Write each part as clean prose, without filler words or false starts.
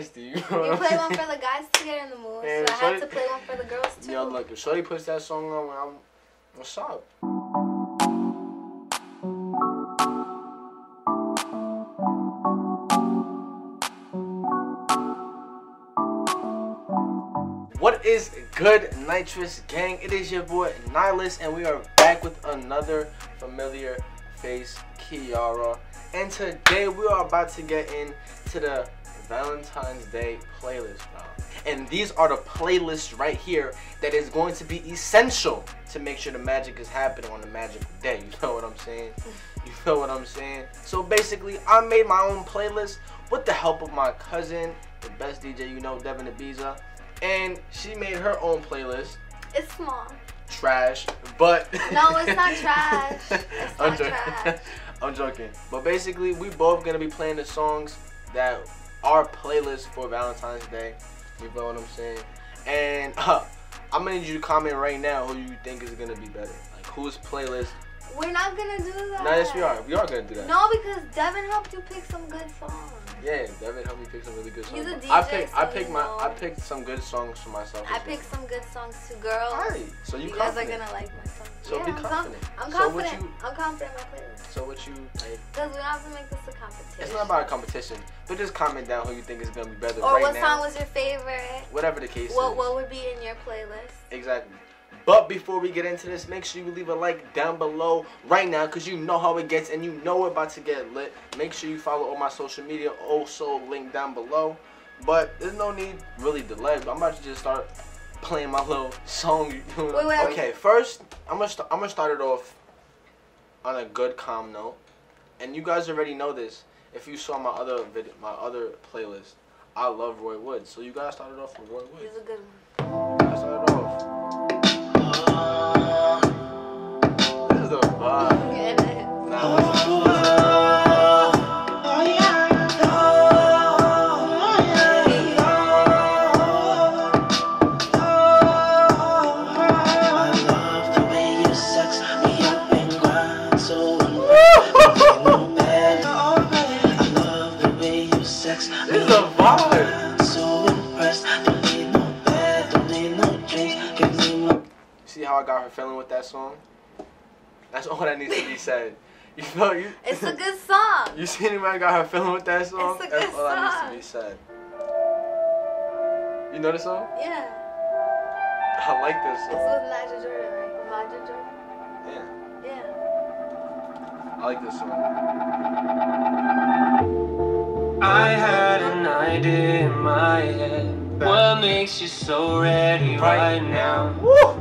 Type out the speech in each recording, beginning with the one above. nice to you. You play one for the guys to get in the mood, and so I had to play one for the girls too. Yo, look, if Shorty puts that song on when I'm, what's up? What is good, Nitrous gang? It is your boy Nylus, and we are back with another familiar face, Kiara. And today we are about to get into the Valentine's Day playlist, bro. And these are the playlists right here that is going to be essential to make sure the magic is happening on the magic day. You know what I'm saying? You feel what I'm saying? So basically, I made my own playlist with the help of my cousin, the best DJ you know, Devin Ibiza. And she made her own playlist. It's small. Trash, but... No, it's not trash. It's not trash. I'm joking. But basically, we both going to be playing the songs that are playlists for Valentine's Day. You know what I'm saying? And I'm going to need you to comment right now who you think is going to be better. Like, whose playlist... We're not going to do that. No, yes, we are. We are going to do that. No, because Devin helped you pick some good songs. Yeah, Devin helped me pick some really good songs. He's a DJ, I picked some good songs for myself. I picked some good songs too, girls. Alright, so you guys are gonna like my songs. So yeah, be confident. I'm confident. So I'm confident in my playlist. So what you like? Because we don't have to make this a competition. It's not about a competition, but just comment down who you think is gonna be better. Or right what now. Song was your favorite? Whatever the case is. What would be in your playlist? Exactly. But before we get into this, make sure you leave a like down below right now, because you know how it gets and you know we're about to get lit. Make sure you follow all my social media, also linked down below. But there's no need really to delay. I'm about to just start playing my little song. Wait. Okay, first, I'm gonna start it off on a good calm note. And you guys already know this if you saw my other video, my other playlist. I love Roy Wood, so you guys started off with Roy Wood. He's a good one. You guys started off. See how I got her feeling with that song? That's all that needs to be said. You know, you. It's a good song. You see anybody got her feeling with that song? It's a good song. That needs to be said. You know this song? Yeah. I like this song. It's with Elijah Jordan, right? Elijah Jordan. Yeah. Yeah. I like this song. I had an idea in my head. What makes you so ready right now? Woo!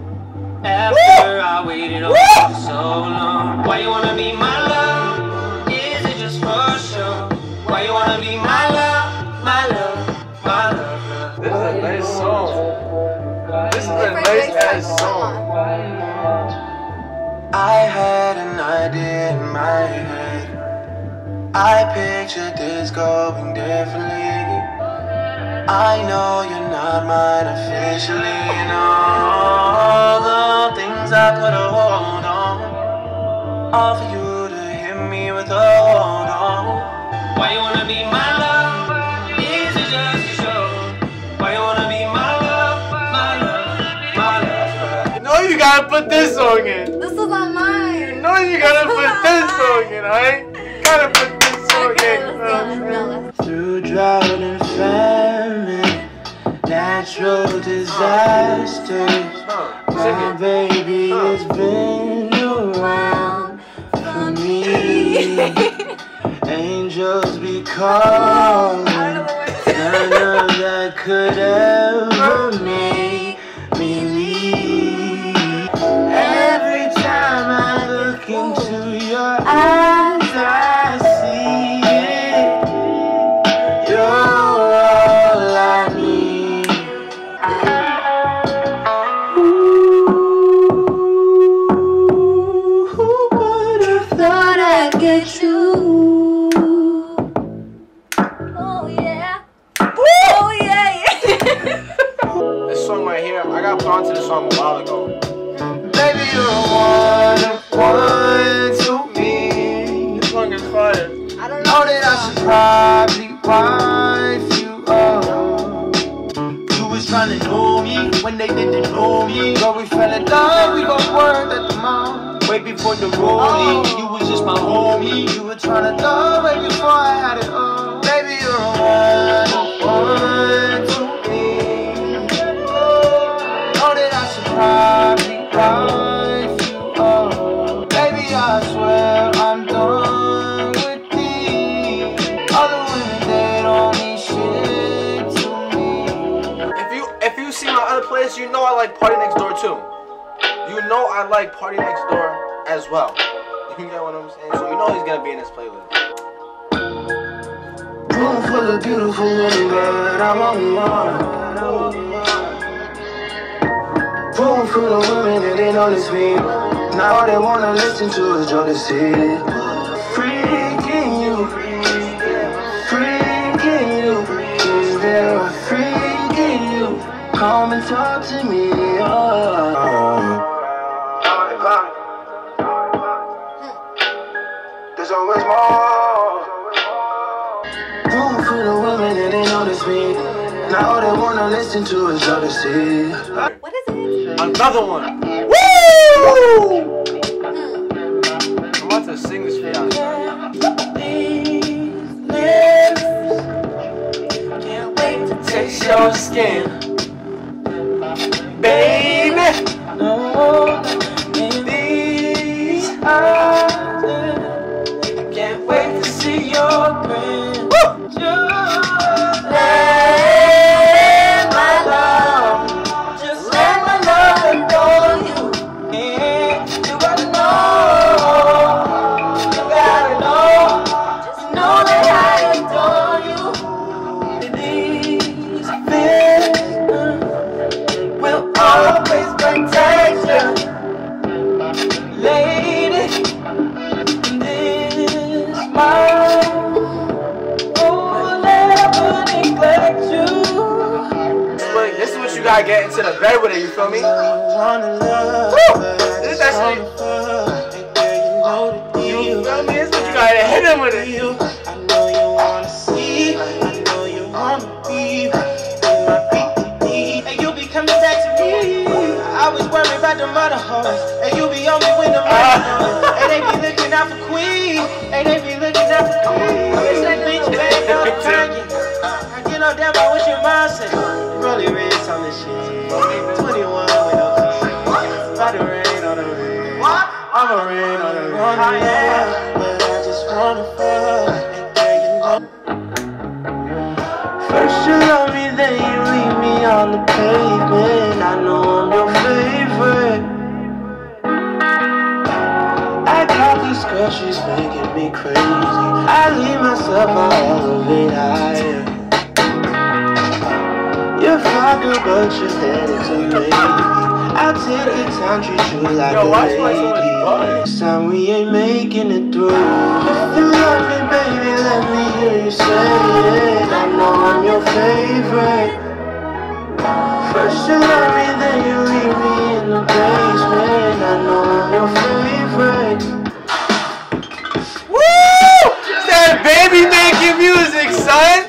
After Woo! I waited on you so long. Why you wanna be my love? Is it just for show? Why you wanna be my love? My love, my love. This is a nice song. This is a nice ass song. I had an idea in my head. I pictured this going differently. I know you're not mine officially, and all the things I put a hold on, all for you to hit me with a hold on. Why you wanna be my love? Is it just a show? Why you wanna be my love? My love, my love. You know you gotta put this song in. This is not mine. You know you gotta put this song in, alright? You gotta put this song in. Through drought and famine, natural disasters, my baby has been around for me. Angels be calling, none of that could ever make me leave. Every time I look into your eyes, I see it. You're I don't know that I should probably wind you up. rolling. Girl, we fell in love, we got word at the mouth. Way before the rolling, you was just my homie. You were trying to love way before I had it all. Baby, you're a one to me. Know that I should probably cry if you are. Baby, I swear I'm done with these other women, they don't mean shit to me. If you see my other plays, you know I like Party Next Door too. You know I like Party Next Door as well. You know what I'm saying? So you know he's gonna be in this playlist. Room full of beautiful women, but I want more. Room full of women that ain't all this me. Now all they wanna listen to is jealousy. Freaking you, freaking you. Is there a freaking you? Come and talk to me. There's always more. Room full of women and they notice me. Now all they wanna listen to is jealousy. What is it? Another one. Woo! I'm about to sing this for y'all. Can't wait to taste your skin, baby. No, these eyes. Can't wait to see your grin. I get into the bed with it, you feel me? Woo! This is actually, you feel me? This is what you gotta hit him with it. First you love me, then you leave me on the pavement. I know I'm your favorite. I got this girl, she's making me crazy. I leave myself, I elevate higher. You're fine, girl, but you're headed to me. I'll take the time, treat you like a lady. This time we ain't making it through. If you love me, baby, let me hear you say it. I know I'm your favorite. First you love me, then you leave me in the basement. I know I'm your favorite. Woo! That baby making music, son!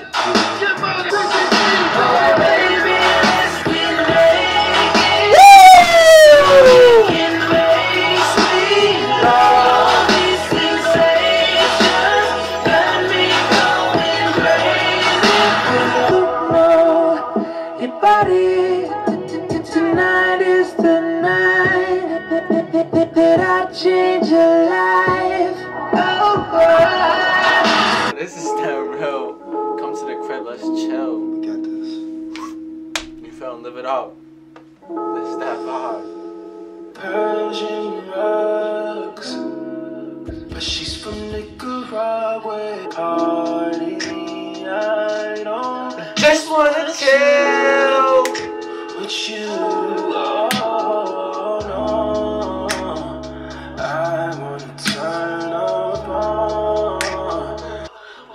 Live it up. It's that vibe. Persian rugs, but she's from Nicaragua. Party, I don't just wanna chill with you. Oh no, I wanna turn up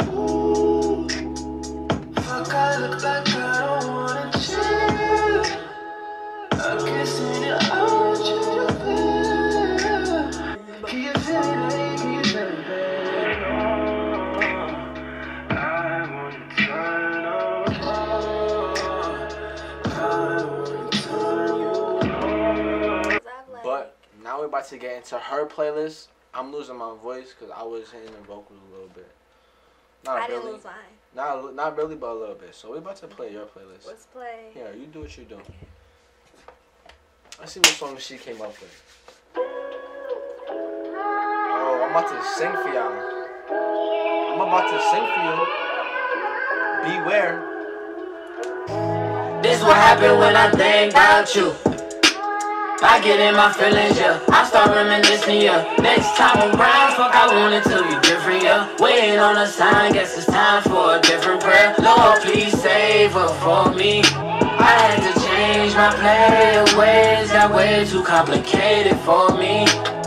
on. Ooh, fuck, I look like I don't wanna chill. about to get into her playlist. I'm losing my voice because I was hitting the vocals a little bit. I didn't lose mine. Not really, but a little bit. So we're about to play your playlist. Let's play. Yeah, you do what you do. Okay. Let's see what song she came up with. Oh, I'm about to sing for y'all. I'm about to sing for you. Beware. This what happened when I think about you. I get in my feelings, yeah. I start reminiscing, yeah. Next time around, fuck, I want it to be different, yeah. Waiting on a sign, guess it's time for a different prayer. Lord, please save her for me. I had to change my playways, got way too complicated for me.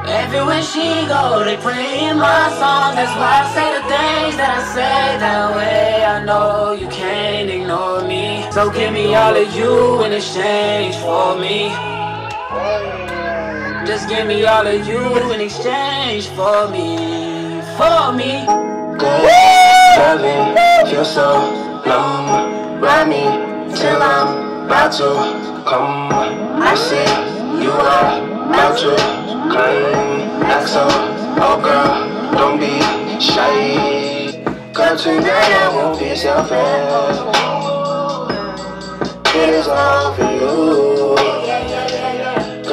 Everywhere she go, they playing my song. That's why I say the things that I say that way. I know you can't ignore me, so give me all of you in exchange for me. Just give me all of you in exchange for me, for me. Good, love me, feel so long. Ride me till I'm about to come. I see you are about to claim. XO, oh girl, don't be shy. Cause tonight I won't be selfish. It is all for you.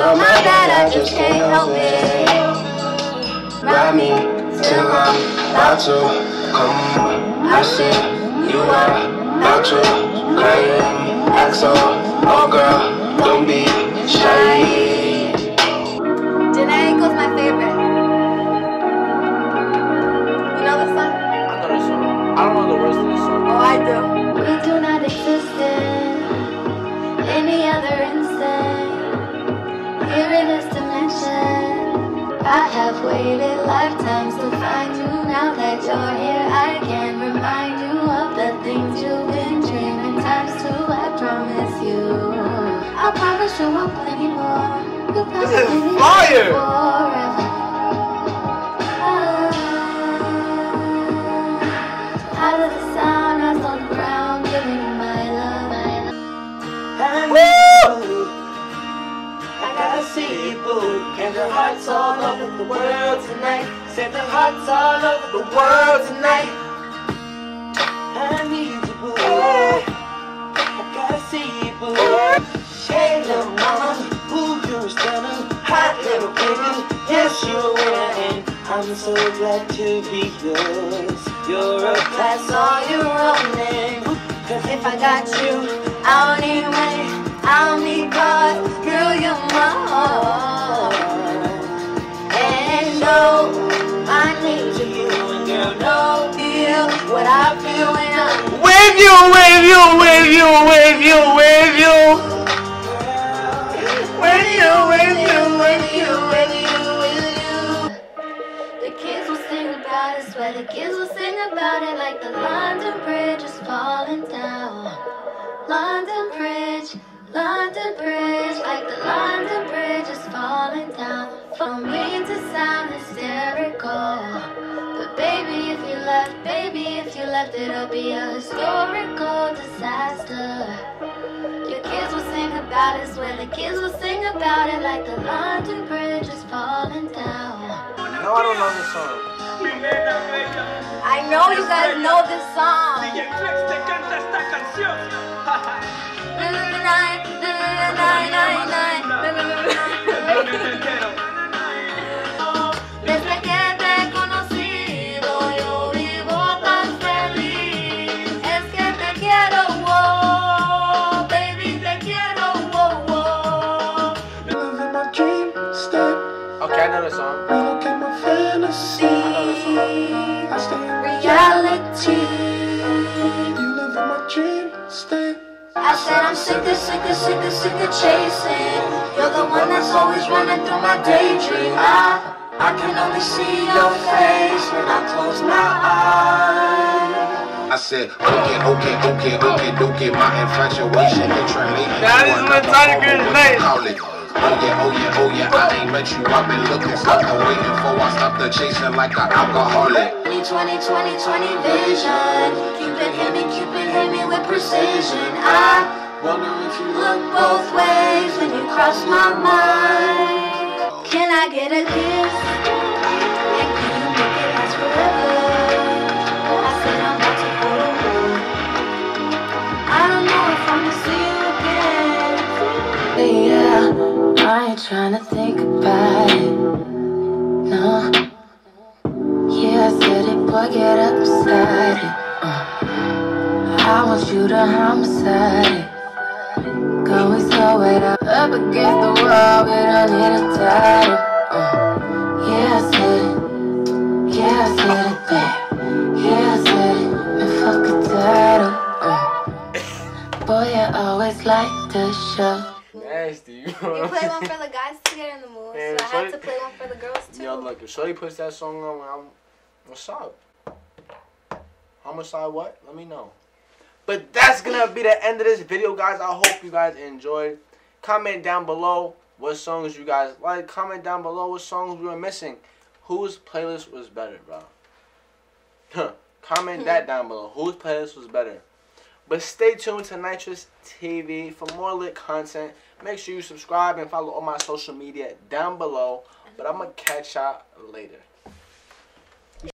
Oh my God, I just can't help it. Ride me till I'm about to come. I see you are about to claim. XO, oh girl, don't be shy. Janae Engel's my favorite. You know the song? I know the song. I don't know the words to this song. Oh, I do. We do not exist in any other instant. Here in this dimension, I have waited lifetimes to find you. Now that you're here, I can remind you of the things you've been dreaming times too. I promise you, I promise you won't plenty more. You'll promise this is fire! Out of the sound, I was on the ground, giving you my love, And the hearts all over the world tonight. Set the hearts all over the world tonight. I need you, boo. I gotta see you, boo. Shade little mama, ooh, you're stunning. Hot little baby, yes you are. And I'm so glad to be yours. You're a class all your own name. Cause if I got you, I don't need money, I don't need cars. Girl, you're my heart. And no, I need you. And girl, no feel what I feel when I'm with you, with you, with you, with you, with you. With you, with you, with you, with you, with you. The kids will sing about it, swear the kids will sing about it. Like the London Bridge is falling down. London Bridge. London Bridge, like the London Bridge is falling down. For me to sound hysterical, but baby if you left, baby if you left, it'll be a historical disaster. Your kids will sing about it, swear the kids will sing about it. Like the London Bridge is falling down. No, I don't know this song. I know you guys know this song. Desde que te conocí, yo vivo tan feliz. Es que te quiero, wow, baby, te quiero, wow, wow. Living my dream step. Okay, I know the song. I look at my fantasy. I stay in reality. You live in my dream step. I said I'm sick of, sick of, sick of, sick of chasing. You're the one that's always running through my daydream. I can only see your face when I close my eyes. I said, okay, okay, okay, okay, okay. My infatuation is translating. That is my tiger's face. Oh yeah, oh yeah, oh yeah, I ain't met you, I've been looking, stuck and waiting for I stop the chasing like an alcoholic. 20/20/20 vision, keep it hit me with precision. I wonder if you look both ways when you cross my mind. Can I get a kiss? And can you make it last forever? I said I'm about to go to war. I don't know if I'm gonna see you again. But yeah, I ain't trying to think about it. No. Yeah, I said it, boy, get upside it. I want you to homicide it. Going so wet up against the wall, we don't need a title. Yeah, I said it. Yeah, I said it, babe. Yeah, I said it. Man, fuck a title. Boy, I always like the show. Nasty. You play one for the guys to get in the mood, man, so I had to play one for the girls too. Yo, look, if Shorty puts that song on when I'm, what's up? Homicide what? Let me know. But that's gonna be the end of this video, guys. I hope you guys enjoyed. Comment down below what songs you guys like. Comment down below what songs we were missing. Whose playlist was better, bro? Comment that down below. Whose playlist was better? But stay tuned to Nitrous TV for more lit content. Make sure you subscribe and follow all my social media down below. But I'm gonna catch y'all later.